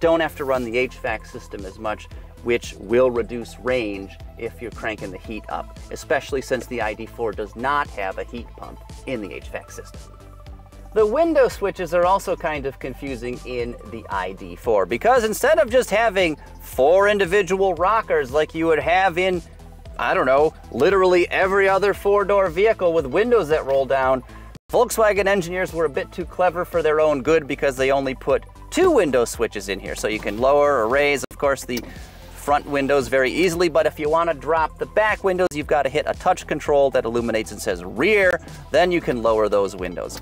Don't have to run the HVAC system as much, which will reduce range if you're cranking the heat up, especially since the ID4 does not have a heat pump in the HVAC system. The window switches are also kind of confusing in the ID4 because instead of just having four individual rockers like you would have in, I don't know, literally every other four-door vehicle with windows that roll down, Volkswagen engineers were a bit too clever for their own good because they only put two window switches in here. So you can lower or raise, of course, the front windows very easily, but if you want to drop the back windows, you've got to hit a touch control that illuminates and says rear, then you can lower those windows.